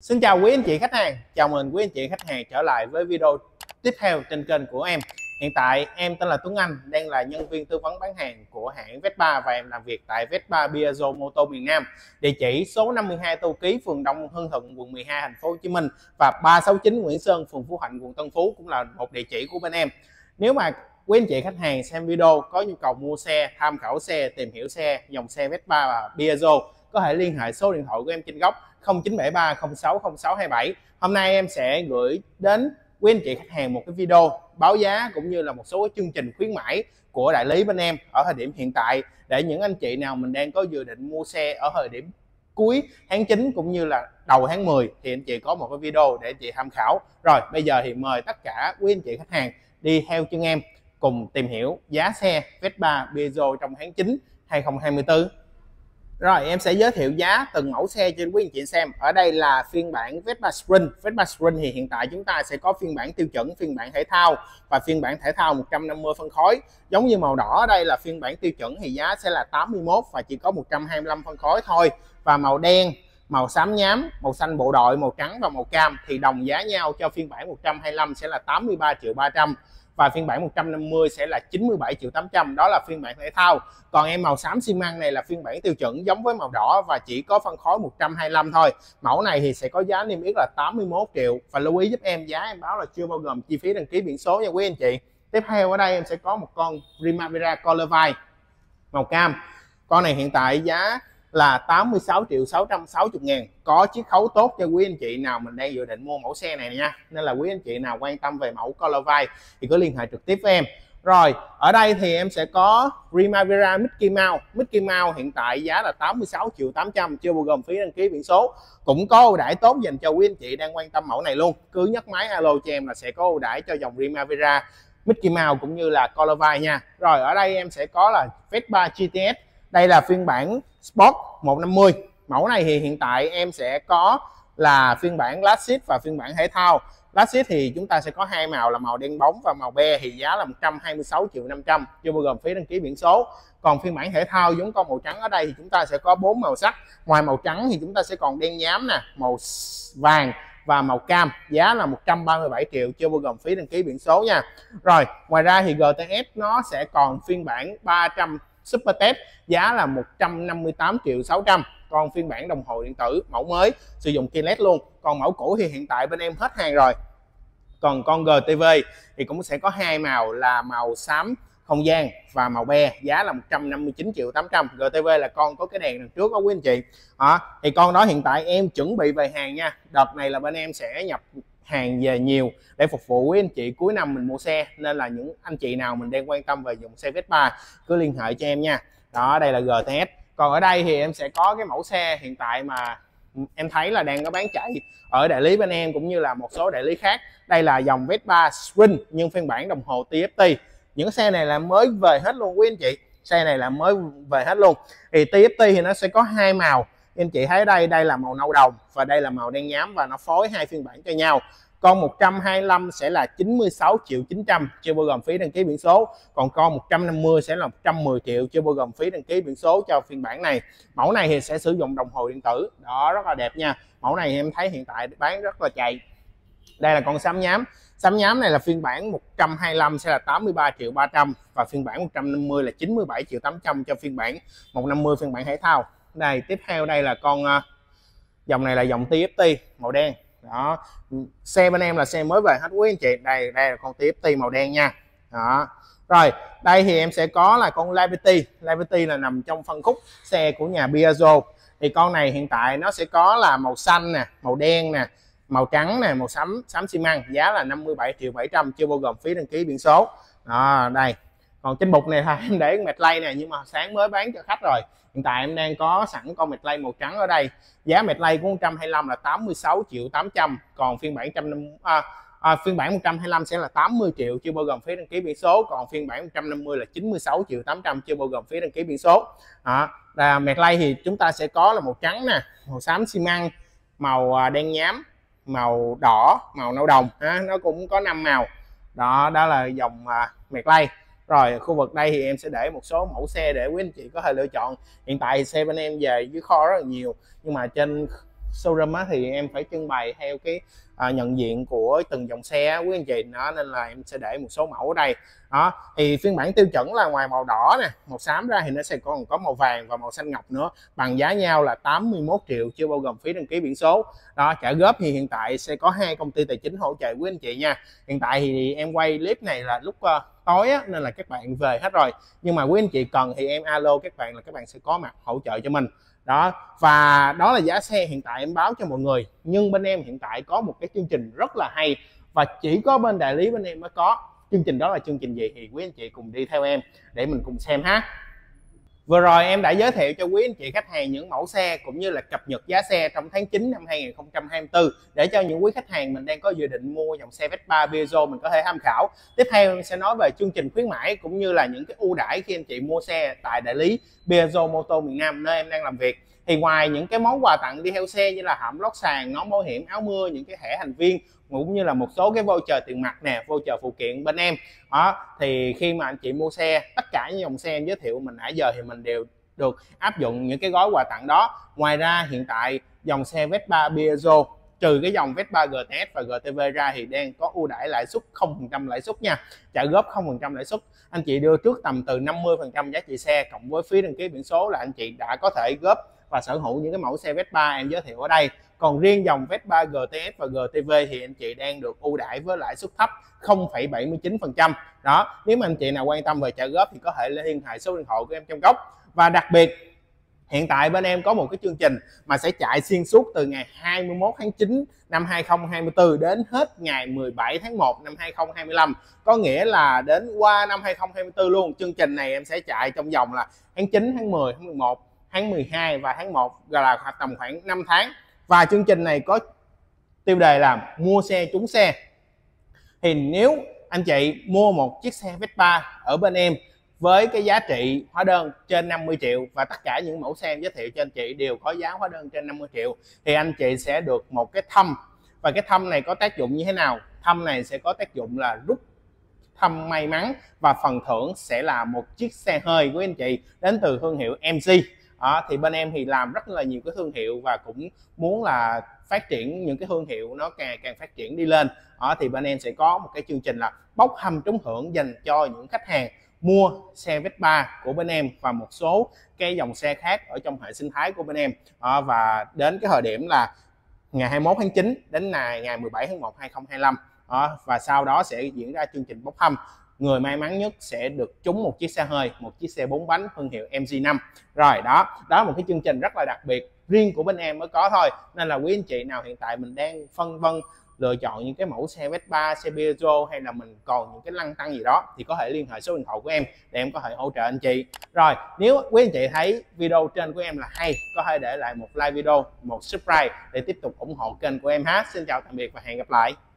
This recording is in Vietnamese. Xin chào quý anh chị khách hàng, chào mừng quý anh chị khách hàng trở lại với video tiếp theo trên kênh của em. Hiện tại em tên là Tuấn Anh, đang là nhân viên tư vấn bán hàng của hãng Vespa và em làm việc tại Vespa Piaggio Moto Miền Nam, địa chỉ số 52 Tô Ký, phường Đông Hưng Thuận, quận 12, thành phố Hồ Chí Minh và 369 Nguyễn Sơn, phường Phú Thạnh, quận Tân Phú cũng là một địa chỉ của bên em. Nếu mà quý anh chị khách hàng xem video có nhu cầu mua xe, tham khảo xe, tìm hiểu xe, dòng xe Vespa và Piaggio, có thể liên hệ số điện thoại của em trên góc 0973060627. Hôm nay em sẽ gửi đến quý anh chị khách hàng một cái video báo giá cũng như là một số chương trình khuyến mãi của đại lý bên em ở thời điểm hiện tại, để những anh chị nào mình đang có dự định mua xe ở thời điểm cuối tháng 9 cũng như là đầu tháng 10 thì anh chị có một cái video để anh chị tham khảo. Rồi bây giờ thì mời tất cả quý anh chị khách hàng đi theo chân em cùng tìm hiểu giá xe Vespa Piaggio trong tháng 9 2024. Rồi em sẽ giới thiệu giá từng mẫu xe cho quý anh chị xem. Ở đây là phiên bản Vespa Sprint. Vespa Sprint thì hiện tại chúng ta sẽ có phiên bản tiêu chuẩn, phiên bản thể thao và phiên bản thể thao 150 phân khối. Giống như màu đỏ ở đây là phiên bản tiêu chuẩn thì giá sẽ là 81 và chỉ có 125 phân khối thôi. Và màu đen, màu xám nhám, màu xanh bộ đội, màu trắng và màu cam thì đồng giá nhau cho phiên bản 125 sẽ là 83.300.000 và phiên bản 150 sẽ là 97.800.000, đó là phiên bản thể thao. Còn em màu xám xi măng này là phiên bản tiêu chuẩn giống với màu đỏ và chỉ có phân khối 125 thôi. Mẫu này thì sẽ có giá niêm yết là 81 triệu. Và lưu ý giúp em, giá em báo là chưa bao gồm chi phí đăng ký biển số nha quý anh chị. Tiếp theo ở đây em sẽ có một con Primavera Colorvy màu cam. Con này hiện tại giá là 86.660.000, có chiết khấu tốt cho quý anh chị nào mình đang dự định mua mẫu xe này nha. Nên là quý anh chị nào quan tâm về mẫu Colorvy thì cứ liên hệ trực tiếp với em. Rồi ở đây thì em sẽ có Primavera Mickey Mouse. Mickey Mouse hiện tại giá là 86.800.000, chưa bao gồm phí đăng ký biển số. Cũng có ưu đãi tốt dành cho quý anh chị đang quan tâm mẫu này luôn. Cứ nhấc máy alo cho em là sẽ có ưu đãi cho dòng Primavera Mickey Mouse cũng như là Colorvy nha. Rồi ở đây em sẽ có là Vespa GTS. Đây là phiên bản Sport 150. Mẫu này thì hiện tại em sẽ có là phiên bản Lasit và phiên bản thể thao. Lasit thì chúng ta sẽ có hai màu là màu đen bóng và màu be thì giá là 126.500.000, chưa bao gồm phí đăng ký biển số. Còn phiên bản thể thao giống con màu trắng ở đây thì chúng ta sẽ có 4 màu sắc. Ngoài màu trắng thì chúng ta sẽ còn đen nhám nè, màu vàng và màu cam, giá là 137 triệu, chưa bao gồm phí đăng ký biển số nha. Rồi ngoài ra thì GTS nó sẽ còn phiên bản 300 Super Test, giá là 158.600.000. Còn phiên bản đồng hồ điện tử, mẫu mới sử dụng key LED luôn. Còn mẫu cũ thì hiện tại bên em hết hàng rồi. Còn con GTV thì cũng sẽ có hai màu là màu xám không gian và màu be, giá là 159.800.000. GTV là con có cái đèn đằng trước đó quý anh chị. Thì con đó hiện tại em chuẩn bị về hàng nha. Đợt này là bên em sẽ nhập hàng về nhiều để phục vụ quý anh chị cuối năm mình mua xe, nên là những anh chị nào mình đang quan tâm về dòng xe Vespa cứ liên hệ cho em nha. Đó, đây là GTS. Còn ở đây thì em sẽ có cái mẫu xe hiện tại mà em thấy là đang có bán chạy ở đại lý bên em cũng như là một số đại lý khác. Đây là dòng Vespa Swing nhưng phiên bản đồng hồ TFT. Những xe này là mới về hết luôn quý anh chị. Xe này là mới về hết luôn. Thì TFT thì nó sẽ có hai màu. Anh chị thấy đây, đây là màu nâu đồng và đây là màu đen nhám, và nó phối hai phiên bản cho nhau. Con 125 sẽ là 96.900.000, chưa bao gồm phí đăng ký biển số. Còn con 150 sẽ là 110 triệu, chưa bao gồm phí đăng ký biển số cho phiên bản này. Mẫu này thì sẽ sử dụng đồng hồ điện tử. Đó, rất là đẹp nha. Mẫu này em thấy hiện tại bán rất là chạy. Đây là con xám nhám. Xám nhám này là phiên bản 125 sẽ là 83.300.000 và phiên bản 150 là 97.800.000 cho phiên bản 150 phiên bản thể thao. Đây, tiếp theo đây là con dòng này là dòng TFT màu đen. Đó, xe bên em là xe mới về hết quý anh chị. Đây, đây là con TFT màu đen nha. Đó. Rồi, đây thì em sẽ có là con Liberty. Liberty là nằm trong phân khúc xe của nhà Biazo. Thì con này hiện tại nó sẽ có là màu xanh nè, màu đen nè, màu trắng nè, màu xám xi măng, giá là 57.700.000, chưa bao gồm phí đăng ký biển số. Đó, đây. Còn trên bục này là em để con Medley này, nhưng mà sáng mới bán cho khách rồi. Hiện tại em đang có sẵn con Medley màu trắng ở đây. Giá Medley của 125 là 86.800.000, còn phiên bản 125 sẽ là 80 triệu, chưa bao gồm phí đăng ký biển số. Còn phiên bản 150 là 96.800.000, chưa bao gồm phí đăng ký biển số. Là Medley thì chúng ta sẽ có là màu trắng nè, màu xám xi măng, màu đen nhám, màu đỏ, màu nâu đồng. Nó cũng có 5 màu. Đó, đó là dòng Medley. Rồi khu vực đây thì em sẽ để một số mẫu xe để quý anh chị có thể lựa chọn. Hiện tại xe bên em về dưới kho rất là nhiều, nhưng mà trên showroom thì em phải trưng bày theo cái nhận diện của từng dòng xe quý anh chị đó, nên là em sẽ để một số mẫu ở đây đó. Thì phiên bản tiêu chuẩn là ngoài màu đỏ nè, màu xám ra thì nó sẽ còn có màu vàng và màu xanh ngọc nữa, bằng giá nhau là 81 triệu, chưa bao gồm phí đăng ký biển số đó. Trả góp thì hiện tại sẽ có 2 công ty tài chính hỗ trợ quý anh chị nha. Hiện tại thì em quay clip này là lúc tối á, nên là các bạn về hết rồi, nhưng mà quý anh chị cần thì em alo các bạn là các bạn sẽ có mặt hỗ trợ cho mình đó. Và đó là giá xe hiện tại em báo cho mọi người, nhưng bên em hiện tại có một cái chương trình rất là hay và chỉ có bên đại lý bên em mới có. Chương trình đó là chương trình gì thì quý anh chị cùng đi theo em để mình cùng xem ha. Vừa rồi em đã giới thiệu cho quý anh chị khách hàng những mẫu xe cũng như là cập nhật giá xe trong tháng 9 năm 2024 để cho những quý khách hàng mình đang có dự định mua dòng xe Vespa Piaggio mình có thể tham khảo. Tiếp theo em sẽ nói về chương trình khuyến mãi cũng như là những cái ưu đãi khi anh chị mua xe tại đại lý Piaggio Moto Miền Nam nơi em đang làm việc. Thì ngoài những cái món quà tặng đi theo xe như là hãm lót sàn, nón bảo hiểm, áo mưa, những cái thẻ thành viên cũng như là một số cái voucher tiền mặt nè, voucher phụ kiện bên em đó, thì khi mà anh chị mua xe, tất cả những dòng xe em giới thiệu mình nãy giờ thì mình đều được áp dụng những cái gói quà tặng đó. Ngoài ra hiện tại dòng xe Vespa Piaggio trừ cái dòng Vespa GTS và GTV ra thì đang có ưu đãi lãi suất 0% lãi suất nha, trả góp 0% lãi suất. Anh chị đưa trước tầm từ 50% giá trị xe cộng với phí đăng ký biển số là anh chị đã có thể góp và sở hữu những cái mẫu xe Vespa em giới thiệu ở đây. Còn riêng dòng Vespa GTS và GTV thì anh chị đang được ưu đãi với lãi suất thấp 0,79% đó. Nếu mà anh chị nào quan tâm về trả góp thì có thể liên hệ số điện thoại của em trong góc. Và đặc biệt hiện tại bên em có một cái chương trình mà sẽ chạy xuyên suốt từ ngày 21 tháng 9 năm 2024 đến hết ngày 17 tháng 1 năm 2025. Có nghĩa là đến qua năm 2024 luôn. Chương trình này em sẽ chạy trong vòng là tháng 9, tháng 10, tháng 11, tháng 12 và tháng 1, gọi là tầm khoảng 5 tháng. Và chương trình này có tiêu đề là mua xe trúng xe. Thì nếu anh chị mua một chiếc xe Vespa ở bên em với cái giá trị hóa đơn trên 50 triệu và tất cả những mẫu xe em giới thiệu cho anh chị đều có giá hóa đơn trên 50 triệu thì anh chị sẽ được một cái thăm. Và cái thăm này có tác dụng như thế nào? Thăm này sẽ có tác dụng là rút thăm may mắn và phần thưởng sẽ là một chiếc xe hơi của anh chị đến từ thương hiệu MG. À, thì bên em thì làm rất là nhiều cái thương hiệu và cũng muốn là phát triển những cái thương hiệu nó càng phát triển đi lên. Thì bên em sẽ có một cái chương trình là bốc thăm trúng thưởng dành cho những khách hàng mua xe Vespa của bên em và một số cái dòng xe khác ở trong hệ sinh thái của bên em. Và đến cái thời điểm là ngày 21 tháng 9 đến ngày 17 tháng 1 2025 và sau đó sẽ diễn ra chương trình bốc thăm. Người may mắn nhất sẽ được trúng một chiếc xe hơi, một chiếc xe 4 bánh thương hiệu MG5. Rồi đó là một cái chương trình rất là đặc biệt riêng của bên em mới có thôi, nên là quý anh chị nào hiện tại mình đang phân vân lựa chọn những cái mẫu xe Vespa, xe Piaggio hay là mình còn những cái lăn tăn gì đó thì có thể liên hệ số điện thoại của em để em có thể hỗ trợ anh chị. Rồi nếu quý anh chị thấy video trên của em là hay, có thể để lại một like video, một subscribe để tiếp tục ủng hộ kênh của em ha. Xin chào tạm biệt và hẹn gặp lại.